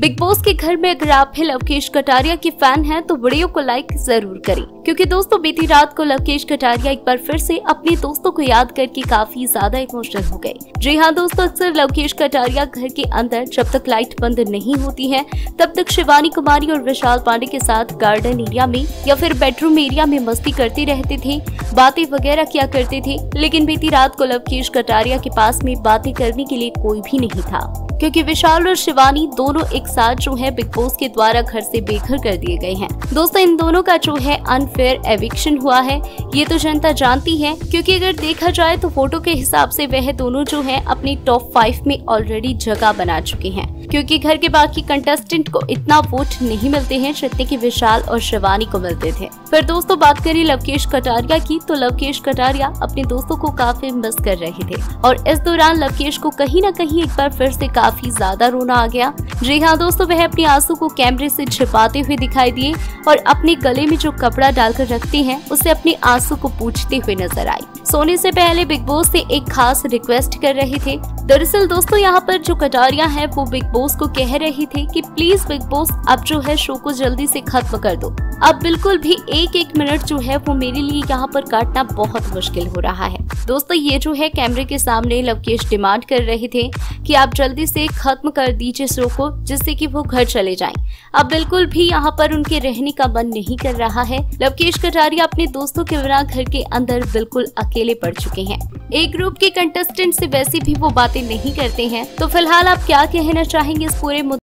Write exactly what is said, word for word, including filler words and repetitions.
Big boss के घर में अगर आप भी लवकेश कटारिया की फैन हैं तो वीडियो को लाइक जरूर करें, क्योंकि दोस्तों बीती रात को लवकेश कटारिया एक बार फिर से अपने दोस्तों को याद करके काफी ज्यादा इमोशनल हो गए। जी हाँ दोस्तों, अक्सर लवकेश कटारिया घर के अंदर जब तक लाइट बंद नहीं होती है तब तक शिवानी कुमारी और विशाल पांडे के साथ गार्डन एरिया में या फिर बेडरूम एरिया में मस्ती करते रहते थे, बातें वगैरह किया करते थे। लेकिन बीती रात को लवकेश कटारिया के पास में बातें करने के लिए कोई भी नहीं था, क्योंकि विशाल और शिवानी दोनों एक साथ जो है बिग बॉस के द्वारा घर से बेघर कर दिए गए हैं। दोस्तों इन दोनों का जो है अनफेयर एविक्शन हुआ है, ये तो जनता जानती है, क्योंकि अगर देखा जाए तो फोटो के हिसाब से वह दोनों जो है अपने टॉप फाइव में ऑलरेडी जगह बना चुके हैं, क्योंकि घर के बाकी कंटेस्टेंट को इतना वोट नहीं मिलते हैं जितने की विशाल और शिवानी को मिलते थे। पर दोस्तों बात करें लवकेश कटारिया की तो लवकेश कटारिया अपने दोस्तों को काफी मिस कर रहे थे और इस दौरान लवकेश को कहीं न कहीं एक बार फिर से काफी ज्यादा रोना आ गया। जी हाँ दोस्तों, वह अपने आंसू को कैमरे से छिपाते हुए दिखाई दिए और अपने गले में जो कपड़ा डालकर रखते हैं उसे अपने आंसू को पूछते हुए नजर आई। सोने से पहले बिग बॉस से एक खास रिक्वेस्ट कर रहे थे। दरअसल दोस्तों यहाँ पर जो कटारिया हैं वो बिग बॉस को कह रहे थे कि प्लीज बिग बॉस अब जो है शो को जल्दी से खत्म कर दो, अब बिल्कुल भी एक एक मिनट जो है वो मेरे लिए यहाँ पर काटना बहुत मुश्किल हो रहा है। दोस्तों ये जो है कैमरे के सामने लवकेश डिमांड कर रहे थे कि आप जल्दी से खत्म कर दीजिए शो को, जिससे कि वो घर चले जाएं। अब बिल्कुल भी यहाँ पर उनके रहने का मन नहीं कर रहा है। लवकेश कटारिया अपने दोस्तों के बिना घर के अंदर बिल्कुल अकेले पड़ चुके हैं। एक ग्रुप के कंटेस्टेंट से वैसे भी वो बातें नहीं करते हैं। तो फिलहाल आप क्या कहना चाहेंगे इस पूरे मुद्दे